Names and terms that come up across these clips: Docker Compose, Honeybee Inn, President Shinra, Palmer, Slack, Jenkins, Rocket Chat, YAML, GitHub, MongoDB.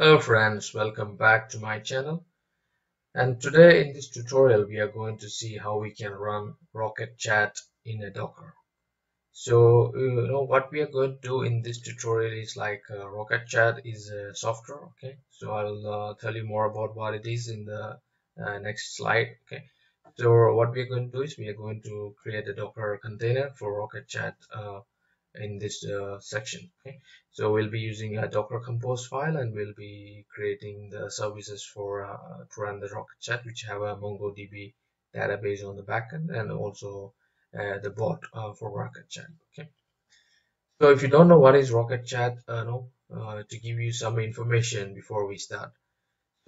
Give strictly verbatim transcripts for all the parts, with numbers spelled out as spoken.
Hello friends, welcome back to my channel. And today in this tutorial we are going to see how we can run Rocket Chat in a Docker. So you know what we are going to do in this tutorial is like uh, Rocket Chat is a software, okay? So I'll uh, tell you more about what it is in the uh, next slide, okay? So what we are going to do is we are going to create a Docker container for Rocket Chat uh, in this uh, section, okay? So we'll be using a Docker Compose file and we'll be creating the services for uh, to run the Rocket Chat, which have a MongoDB database on the backend and also uh, the bot uh, for Rocket Chat, okay? So if you don't know what is Rocket Chat, uh, no, uh, to give you some information before we start.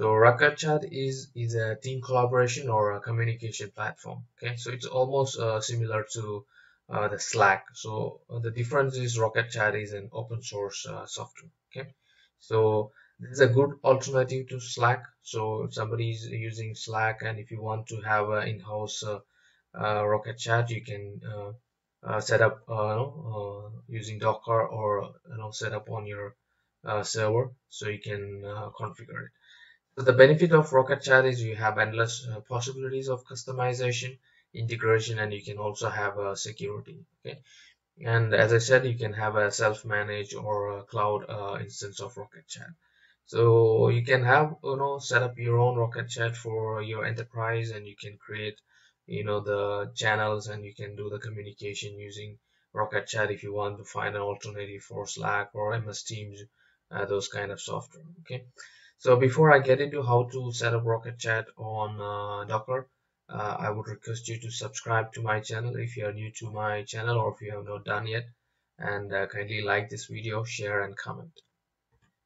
So Rocket Chat is is a team collaboration or a communication platform, okay? So it's almost uh, similar to Uh, the Slack. So uh, the difference is Rocket Chat is an open source uh, software, okay? So this is a good alternative to Slack. So if somebody is using Slack and if you want to have an in-house uh, uh, Rocket Chat, you can uh, uh, set up uh, uh, using Docker or you know set up on your uh, server, so you can uh, configure it. So the benefit of Rocket Chat is you have endless uh, possibilities of customization, integration, and you can also have a security, okay? And as I said, you can have a self-managed or a cloud uh, instance of Rocket Chat. So you can have you know set up your own Rocket Chat for your enterprise, and you can create you know the channels, and you can do the communication using Rocket Chat if you want to find an alternative for Slack or M S Teams, uh, those kind of software, okay? So before I get into how to set up Rocket Chat on uh, Docker, Uh, I would request you to subscribe to my channel if you are new to my channel or if you have not done yet, and uh, kindly like this video, share and comment.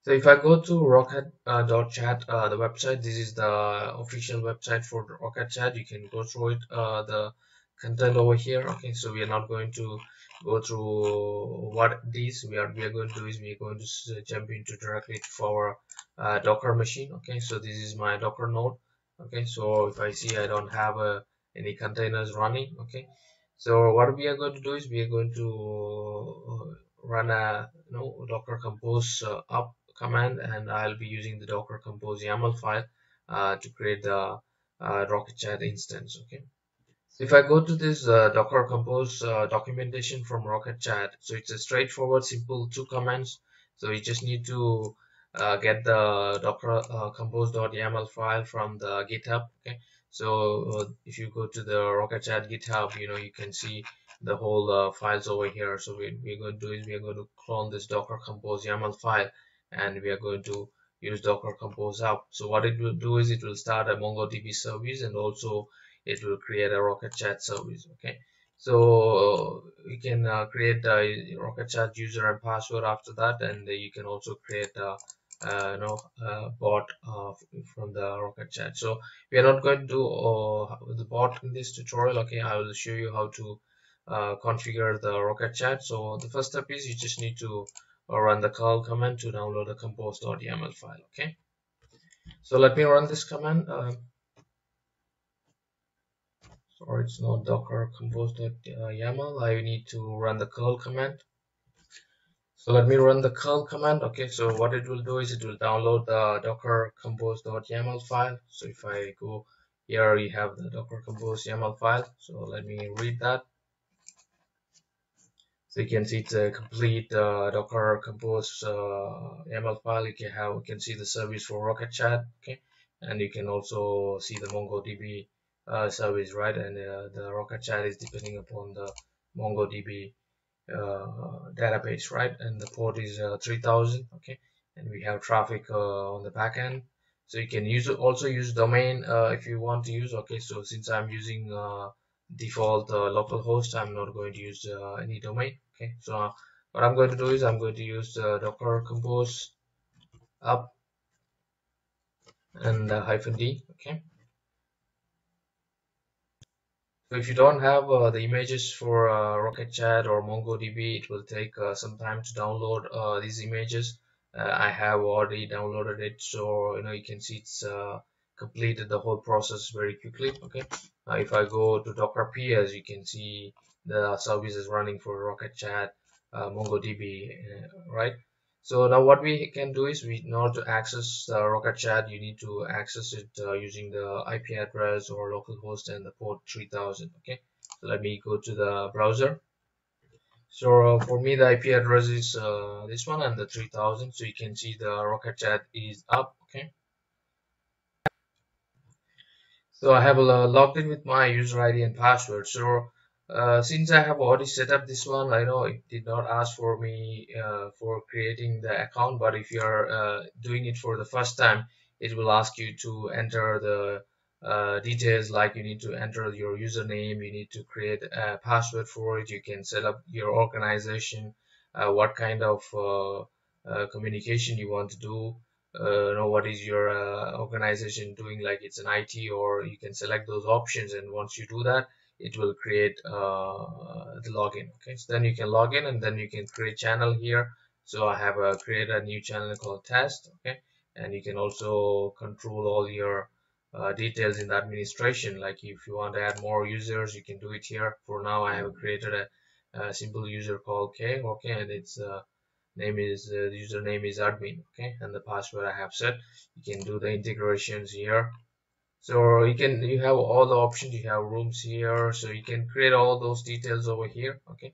So if I go to rocket dot chat, uh, uh, the website, this is the official website for Rocket Chat. You can go through it, uh, the content over here, okay? So we are not going to go through what these we are we are going to do is we are going to jump into directly to our uh, Docker machine, okay? So this is my Docker node. Okay, so if I see I don't have uh, any containers running, okay? So what we are going to do is we are going to run a you know, Docker Compose uh, up command, and I'll be using the Docker Compose YAML file uh, to create the uh, Rocket Chat instance, okay? So if I go to this uh, Docker Compose uh, documentation from Rocket Chat, so it's a straightforward, simple two commands. So you just need to Uh, get the Docker uh, compose.yaml file from the GitHub, okay? So uh, if you go to the Rocket Chat GitHub, you know you can see the whole uh, files over here. So what we're going to do is we are going to clone this Docker Compose YAML file, and we are going to use Docker Compose up. So what it will do is it will start a MongoDB service, and also it will create a Rocket Chat service, okay? So you can uh, create a Rocket Chat user and password after that, and you can also create a Uh, no uh, bot uh, from the Rocket Chat. So we are not going to do uh, the bot in this tutorial, okay? I will show you how to uh, configure the Rocket Chat. So the first step is you just need to run the curl command to download the compose.yaml file, okay? So let me run this command. Uh, sorry, it's not Docker compose.yaml. I need to run the curl command. So let me run the curl command, okay? So what it will do is it will download the Docker Compose.yaml file. So if I go here, you have the Docker Compose YAML file. So let me read that. So you can see it's a complete uh, Docker Compose uh, YAML file. You can have, you can see the service for Rocket Chat, okay? And you can also see the MongoDB uh, service, right? And uh, the Rocket Chat is depending upon the MongoDB uh database, right? And the port is uh, three thousand, okay? And we have traffic uh, on the back end. So you can use also use domain uh, if you want to use, okay? So since I'm using uh, default uh, localhost, I'm not going to use uh, any domain, okay? So uh, what I'm going to do is I'm going to use the Docker Compose up and uh, hyphen D, okay? So if you don't have uh, the images for uh, Rocket Chat or MongoDB, it will take uh, some time to download uh, these images. Uh, I have already downloaded it, so you know you can see it's uh, completed the whole process very quickly, okay? Uh, if I go to Docker Peers, you can see the services running for Rocket Chat, uh, MongoDB, uh, right? So now what we can do is, we, in order to access uh, Rocket Chat, you need to access it uh, using the I P address or localhost and the port three thousand. Okay, so let me go to the browser. So uh, for me, the I P address is uh, this one and the three thousand. So you can see the Rocket Chat is up. Okay. So I have uh, logged in with my user I D and password. So uh, since I have already set up this one, I know it did not ask for me uh, for creating the account. But if you are uh, doing it for the first time, it will ask you to enter the Uh, details, like you need to enter your username, you need to create a password for it, you can set up your organization, uh, what kind of uh, uh, communication you want to do, uh, you know, what is your uh, organization doing, like it's an I T, or you can select those options, and once you do that, it will create uh, the login. Okay, so then you can log in and then you can create channel here. So I have uh, created a new channel called test. Okay, and you can also control all your Uh, details in the administration, like if you want to add more users, you can do it here. For now, I have created a, a simple user called K, okay, and its uh, name is uh, the username is admin, okay, and the password I have set. You can do the integrations here, so you can you have all the options. You have rooms here, so you can create all those details over here, okay.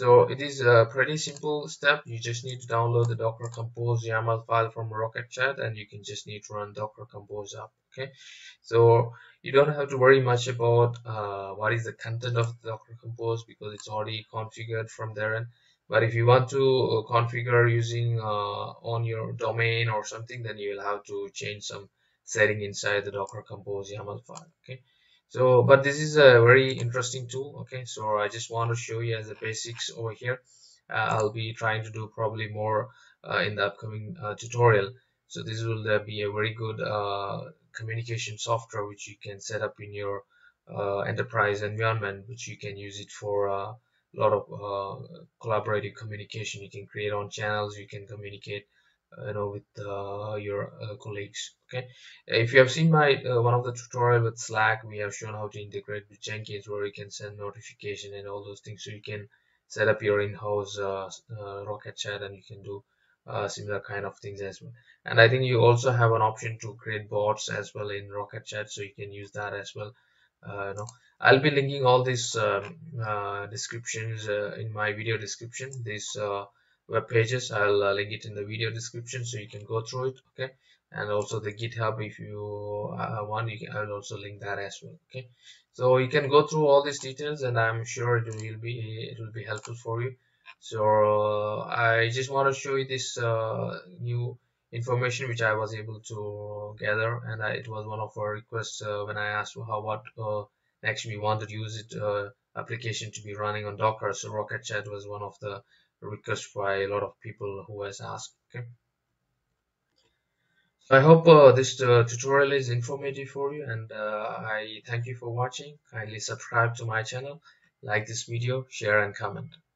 So it is a pretty simple step. You just need to download the Docker Compose YAML file from Rocket Chat, and you can just need to run Docker Compose up. Okay, so you don't have to worry much about uh, what is the content of Docker Compose, because it's already configured from there. And but if you want to configure using uh, on your domain or something, then you will have to change some setting inside the Docker Compose YAML file. Okay, so but this is a very interesting tool. Okay, so I just want to show you as the basics over here. uh, I'll be trying to do probably more uh, in the upcoming uh, tutorial. So this will uh, be a very good uh, communication software which you can set up in your uh, enterprise environment, which you can use it for a lot of uh, collaborative communication. You can create on channels, you can communicate uh, you know, with uh, your uh, colleagues. Okay, if you have seen my uh, one of the tutorial with Slack, we have shown how to integrate with Jenkins, where you can send notification and all those things. So you can set up your in-house uh, uh, Rocket Chat, and you can do Uh, similar kind of things as well. And I think you also have an option to create bots as well in Rocket Chat, so you can use that as well. Uh, no, I'll be linking all these um, uh, descriptions uh, in my video description. These uh, web pages, I'll uh, link it in the video description, so you can go through it. Okay, and also the GitHub, if you uh, want, you can, I'll also link that as well. Okay, so you can go through all these details, and I'm sure it will be it will be helpful for you. So uh, I just want to show you this uh, new information which I was able to gather, and I, it was one of our requests uh, when I asked how what uh, next we wanted to use it uh, application to be running on Docker. So Rocket Chat was one of the requests by a lot of people who has asked. Okay. So I hope uh, this uh, tutorial is informative for you, and uh, I thank you for watching. Kindly subscribe to my channel, like this video, share and comment.